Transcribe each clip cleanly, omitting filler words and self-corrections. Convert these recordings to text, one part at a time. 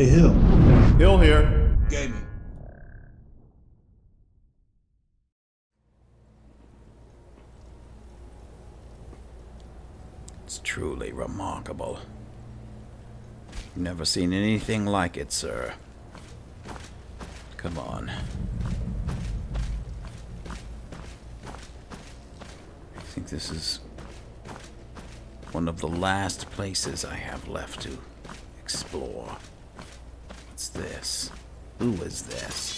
Hey, Hill. Hill Here Gaming. It's truly remarkable. Never seen anything like it, sir. Come on. I think this is one of the last places I have left to explore. What's this? Who is this?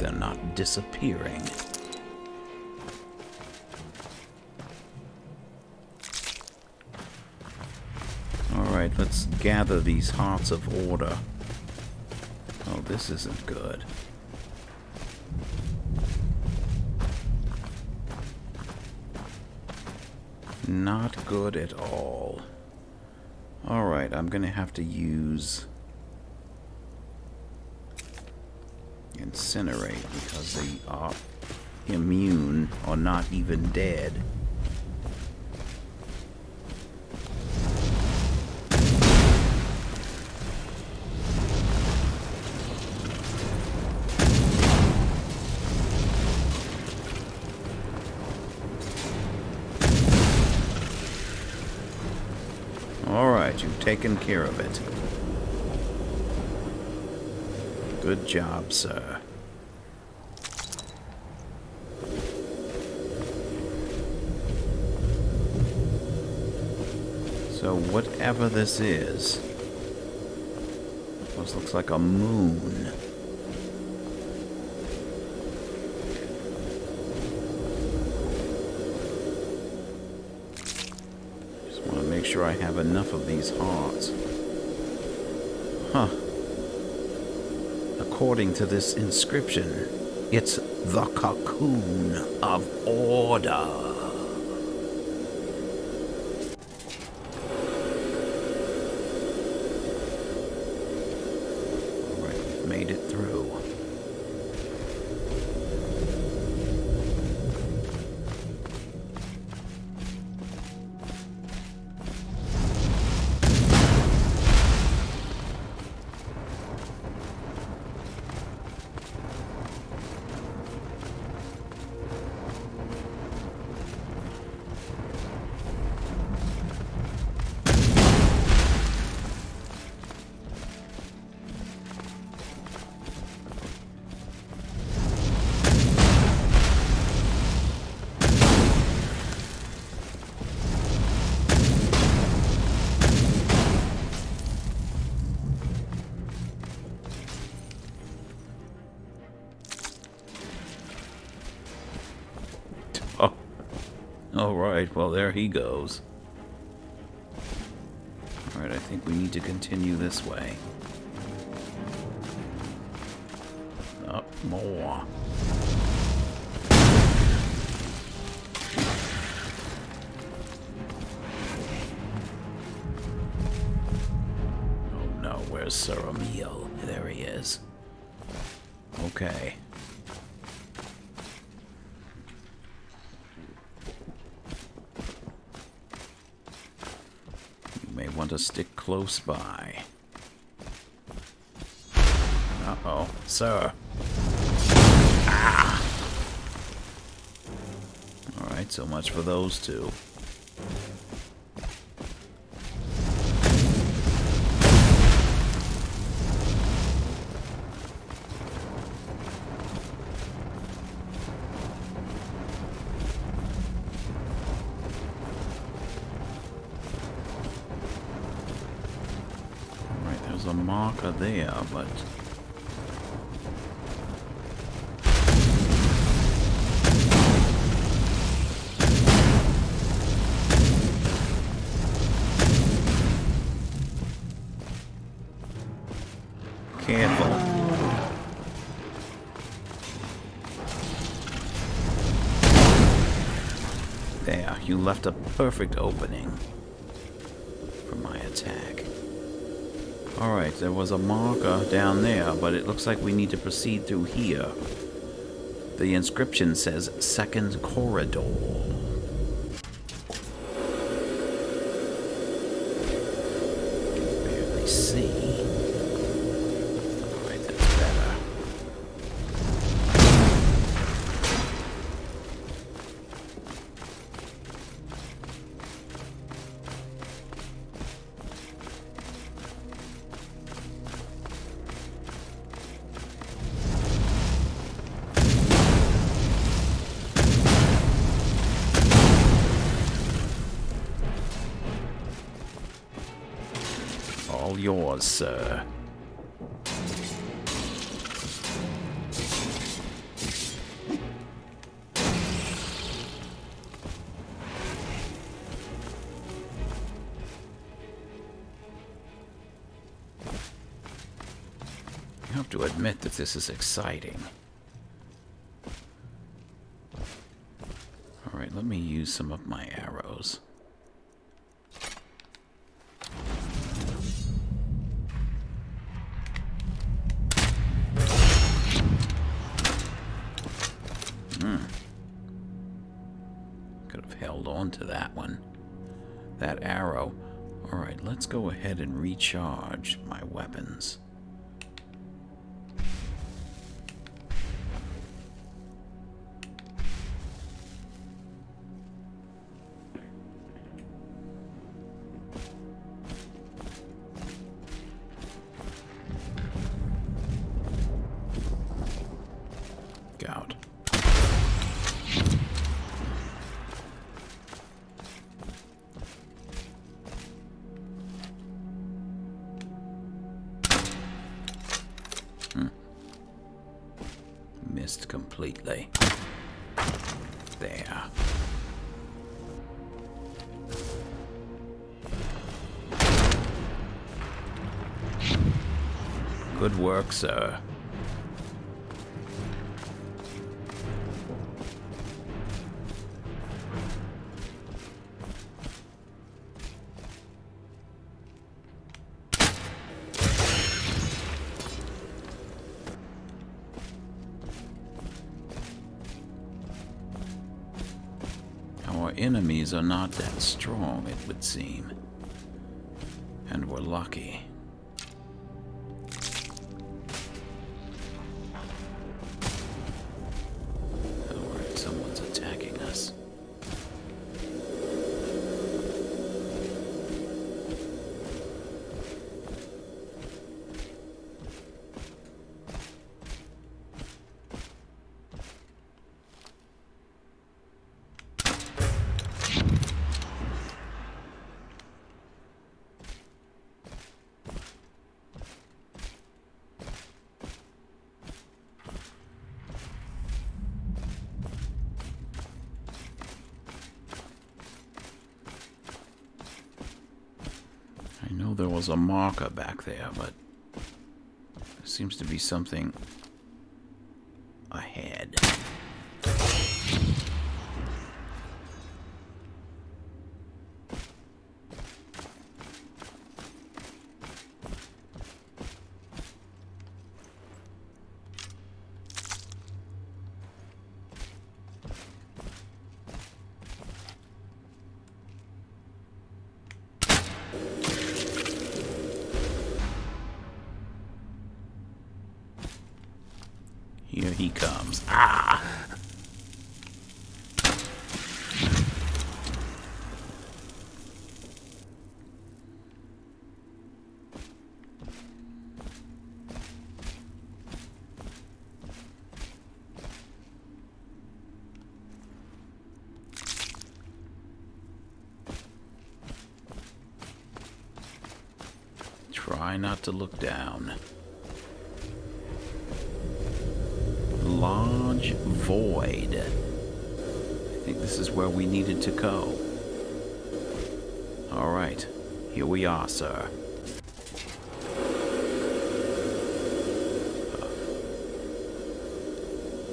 They're not disappearing. Alright, let's gather these hearts of order. Oh, this isn't good. Not good at all. Alright, I'm gonna have to use incinerate because they are immune or not even dead. All right, you've taken care of it. Good job, sir. So whatever this is, almost looks like a moon. Just want to make sure I have enough of these hearts. Huh. According to this inscription, it's the cocoon of order. All right, we've made it through. Alright, well there he goes. Alright, I think we need to continue this way. Up more. Oh no, where's Saramil? There he is. Okay. To stick close by. Uh-oh, sir. Ah! All right, so much for those two. A marker there, but can't There, you left a perfect opening for my attack. Alright, there was a marker down there, but it looks like we need to proceed through here. The inscription says Second Corridor. Barely see. Alright, that's better. Yours, sir. You have to admit that this is exciting. All right, let me use some of my arrows. To that one, that arrow. All right, let's go ahead and recharge my weapons. Completely. There. Good work, sir. Enemies are not that strong, it would seem. And we're lucky. Alright, someone's attacking us. There was a marker back there, but there seems to be something ahead. Here he comes. Ah! Try not to look down. Large void. I think this is where we needed to go. All right, here we are, sir.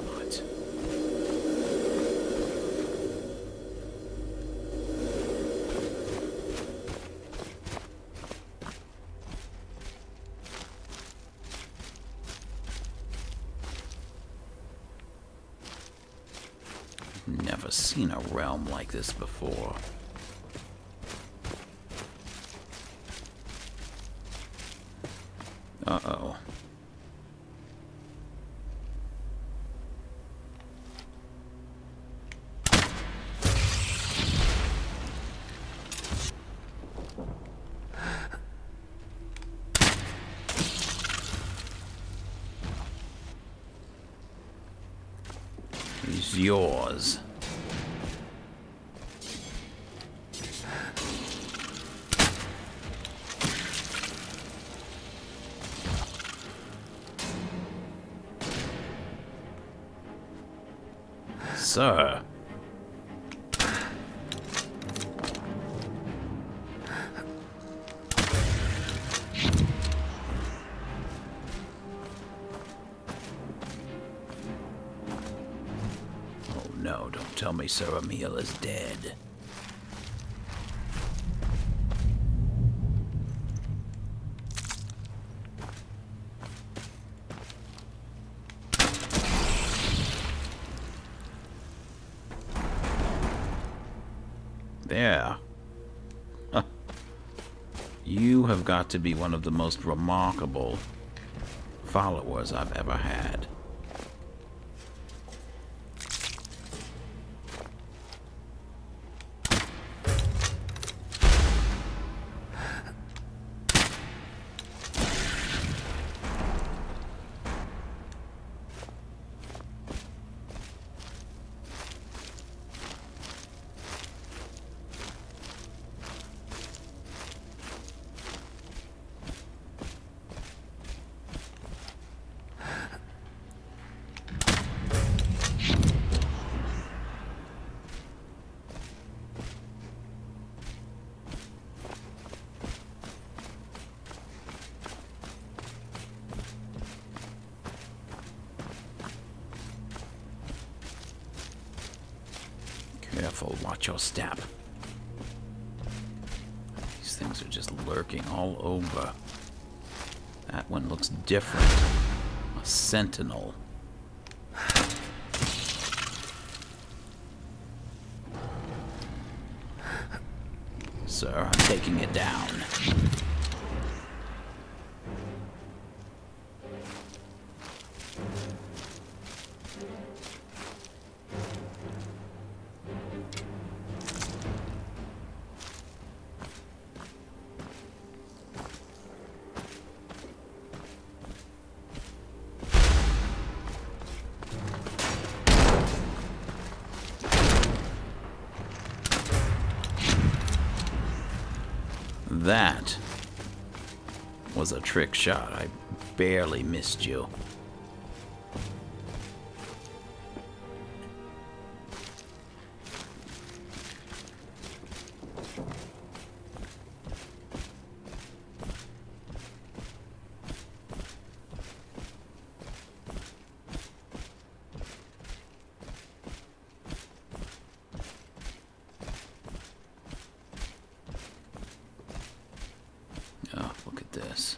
What? Never seen a realm like this before. Uh-oh. He's yours. Sir. Oh no, don't tell me Sir Emil is dead. Yeah. Huh. You have got to be one of the most remarkable followers I've ever had. Careful, watch your step. These things are just lurking all over. That one looks different. A sentinel. Sir, I'm taking it down. That was a trick shot. I barely missed you. This.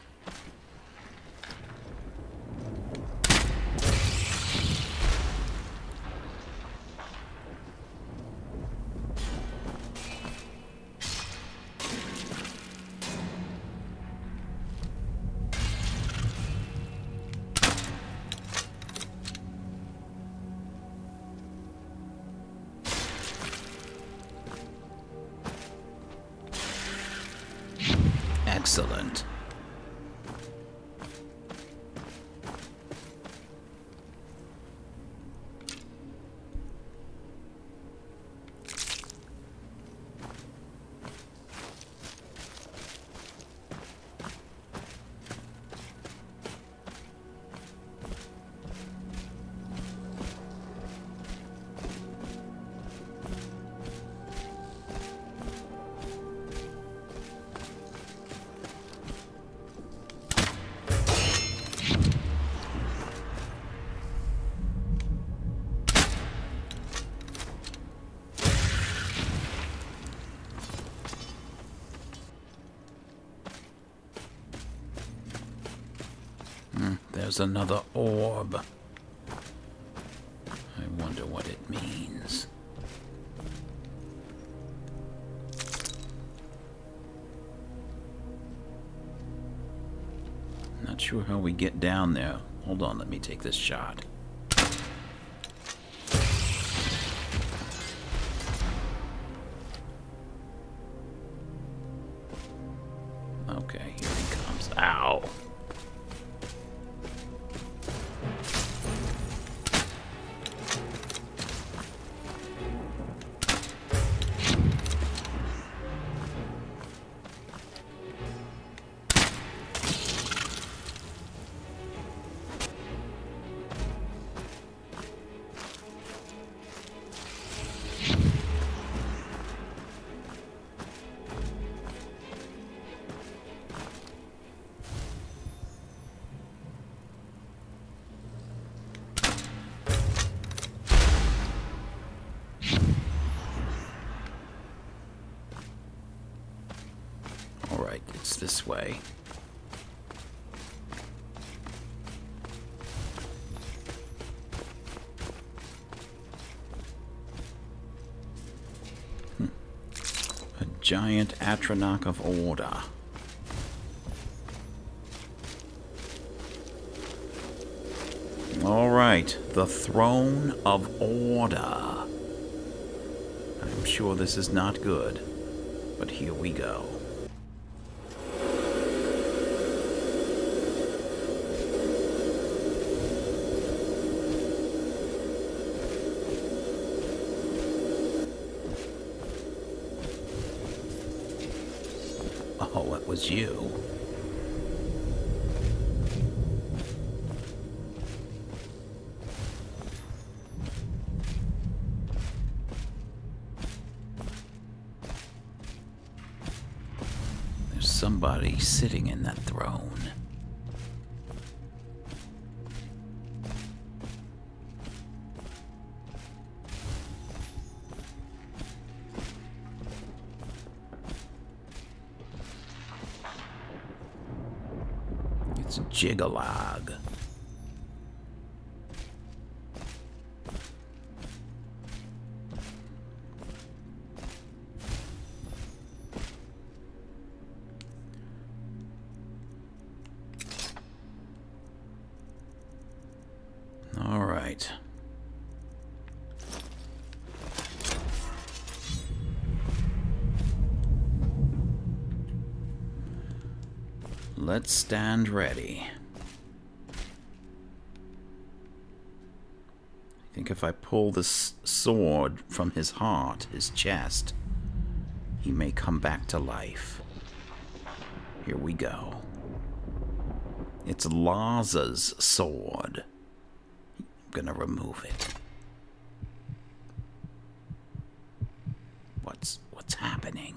Excellent. There's another orb. I wonder what it it means. Not sure how we get down there. Hold on, let me take this shot. Okay, here he comes. Ow! This way. A giant Atronach of Order. All right, the Throne of Order. I'm sure this is not good, but here we go. Oh, it was you. There's somebody sitting in that throne. Jyggalag. All right. Let's stand ready. I think if I pull this sword from his heart, his chest, he may come back to life. Here we go. It's Lazar's sword. I'm gonna remove it. What's happening?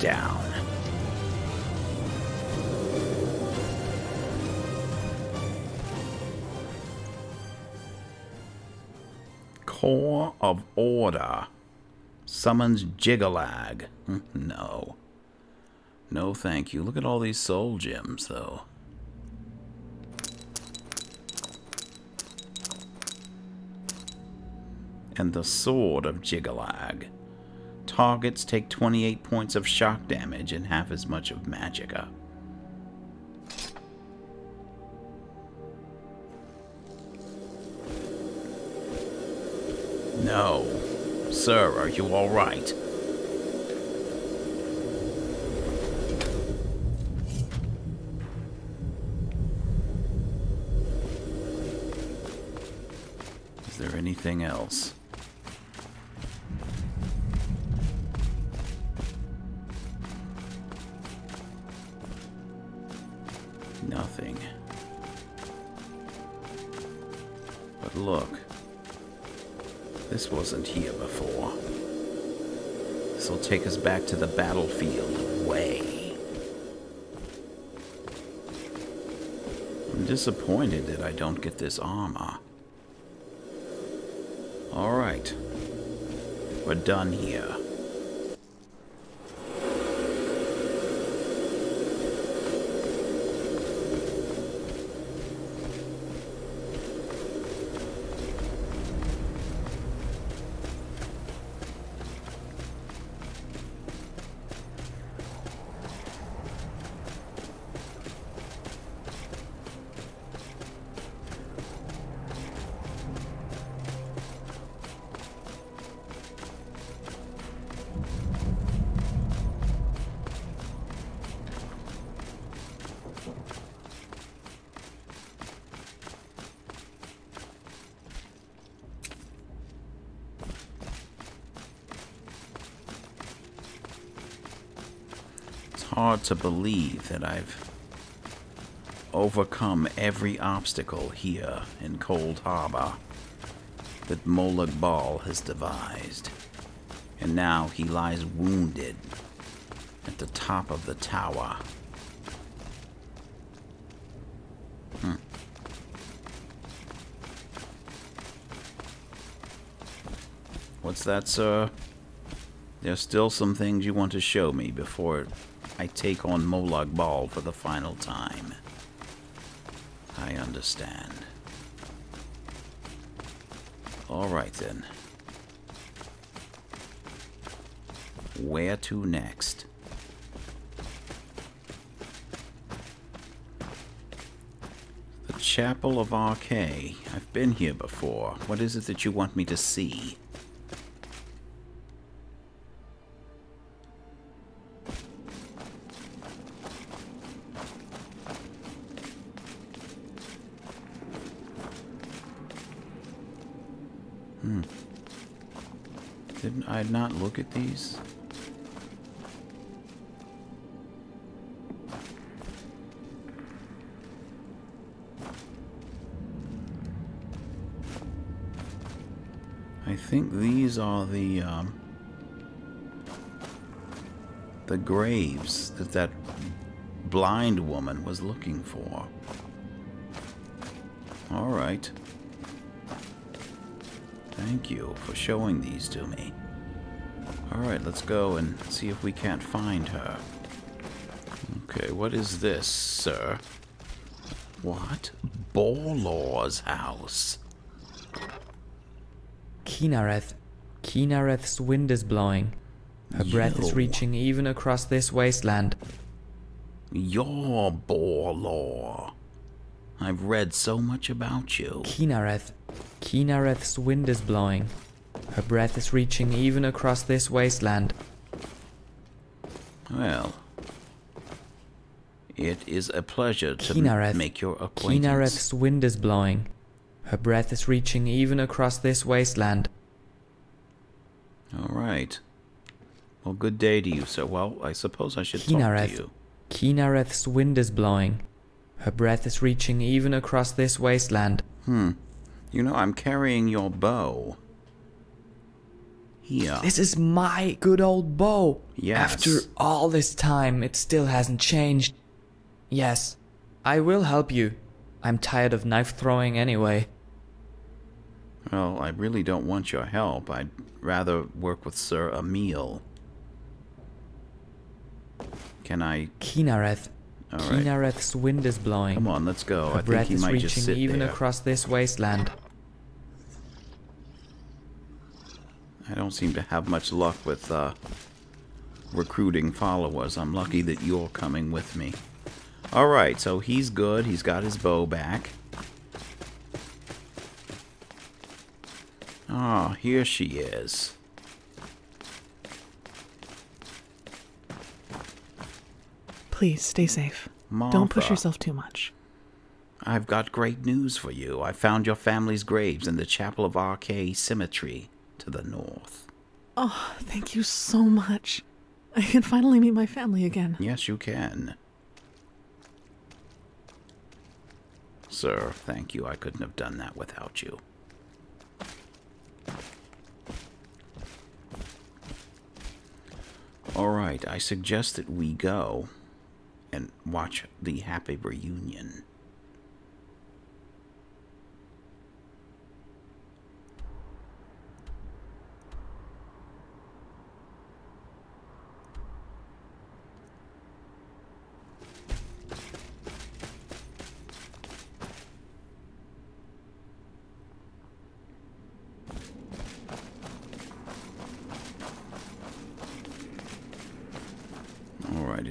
Down. Core of Order summons Jyggalag. No. No, thank you. Look at all these soul gems, though. And the Sword of Jyggalag. Targets take 28 points of shock damage and half as much of magicka. No. Sir, are you alright? there anything else? Nothing. But look. This wasn't here before. This'll take us back to the battlefield way. I'm disappointed that I don't get this armor. Alright. We're done here. Hard to believe that I've overcome every obstacle here in Cold Harbor that Molag Bal has devised, and now he lies wounded at the top of the tower. What's that, sir? There's still some things you want to show me before I take on Molag Bal for the final time. I understand. Alright then. Where to next? The Chapel of Arkay. I've been here before. What is it that you want me to see? Didn't I not look at these? I think these are the graves that blind woman was looking for. All right. Thank you for showing these to me. Alright, let's go and see if we can't find her. Okay, what is this, sir? What? Borlor's house. Kynareth. Kynareth's wind is blowing. Her breath is reaching even across this wasteland. You're Borlor. I've read so much about you. Kynareth. Kynareth's wind is blowing. Her breath is reaching even across this wasteland. Well, it is a pleasure to make your acquaintance. Kynareth's wind is blowing. Her breath is reaching even across this wasteland. All right. Well, good day to you, sir. Well, I suppose I should talk to you. Kynareth's wind is blowing. Her breath is reaching even across this wasteland. You know, I'm carrying your bow. Here. This is my good old bow. Yes. After all this time, it still hasn't changed. Yes, I will help you. I'm tired of knife throwing anyway. Well, I really don't want your help. I'd rather work with Sir Emil. Can I... Kynareth. All right. Kynareth's wind is blowing. Come on, let's go. Her I breath think he might just sit there. Is reaching even across this wasteland. I don't seem to have much luck with recruiting followers. I'm lucky that you're coming with me. Alright, so he's good. He's got his bow back. Ah, here she is. Please, stay safe. Martha. Don't push yourself too much. I've got great news for you. I found your family's graves in the Chapel of Arkay Cemetery to the north. Oh, thank you so much. I can finally meet my family again. Yes, you can. Sir, thank you. I couldn't have done that without you. All right, I suggest that we go and watch the happy reunion.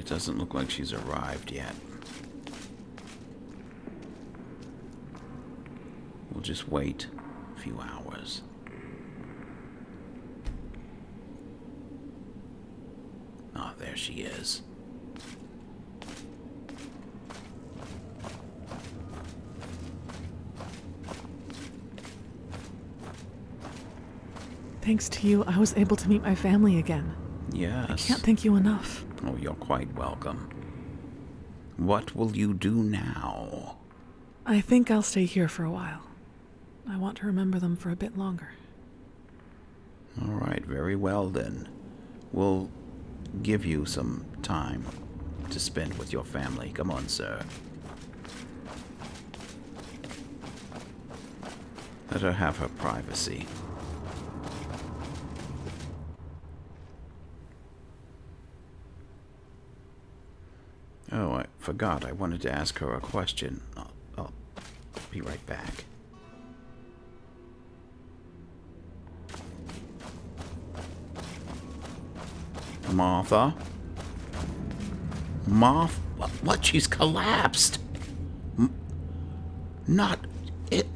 Doesn't look like she's arrived yet. We'll just wait a few hours. Ah, there she is. Thanks to you, I was able to meet my family again. Yes. I can't thank you enough. Oh, you're quite welcome. What will you do now? I think I'll stay here for a while. I want to remember them for a bit longer. All right, very well then. We'll give you some time to spend with your family. Come on, sir. Let her have her privacy. Oh, I forgot. I wanted to ask her a question. I'll be right back. Martha? Martha? What? She's collapsed! Not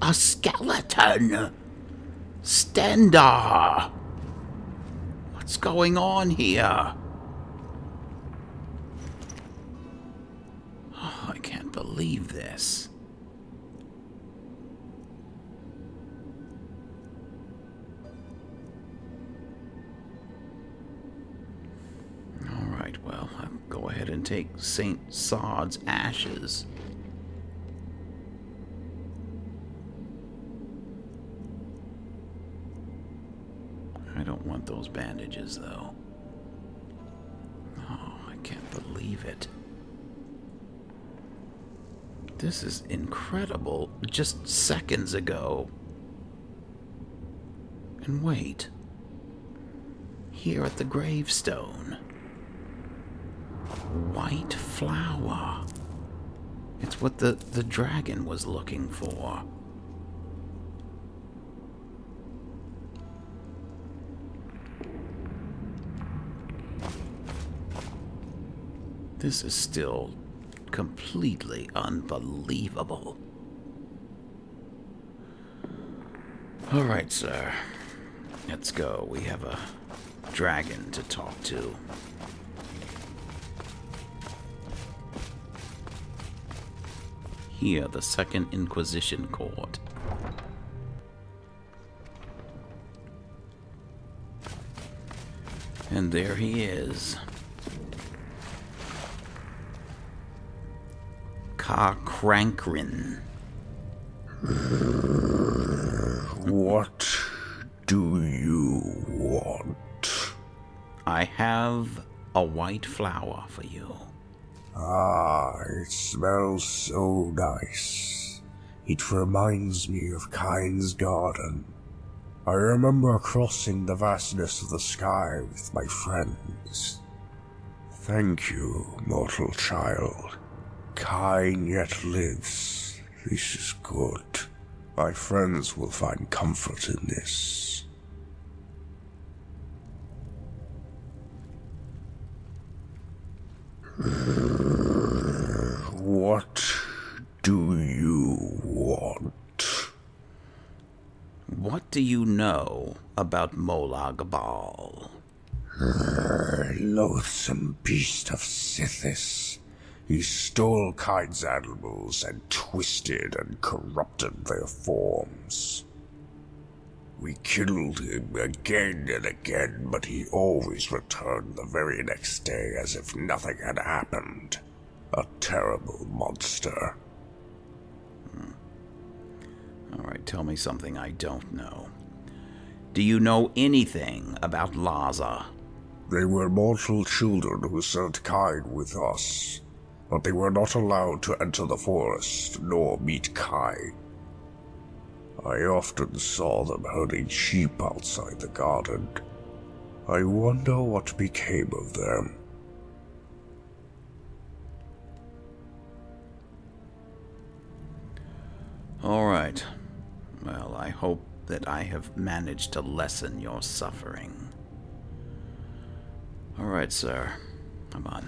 a skeleton! Stendar! What's going on here? Believe this. All right, well, I'll go ahead and take Saint Sod's ashes. I don't want those bandages, though. Oh, I can't believe it. This is incredible. Just seconds ago. And wait. Here at the gravestone. White flower. It's what the dragon was looking for. This is still completely unbelievable. All right, sir. Let's go. We have a dragon to talk to. Here, the Second Inquisition Court. And there he is. Krankrin. What do you want? I have a white flower for you. Ah, it smells so nice. It reminds me of Kyne's garden. I remember crossing the vastness of the sky with my friends. Thank you, mortal child. Kyne yet lives. This is good. My friends will find comfort in this. What do you want? What do you know about Molag Bal? Loathsome beast of Sithis. He stole Kyne's animals and twisted and corrupted their forms. We killed him again and again, but he always returned the very next day as if nothing had happened. A terrible monster. Alright, tell me something I don't know. Do you know anything about Lazar? They were mortal children who served Kyne with us, but they were not allowed to enter the forest nor meet Kyne. I often saw them herding sheep outside the garden. I wonder what became of them. All right. Well, I hope that I have managed to lessen your suffering. All right, sir. Come on.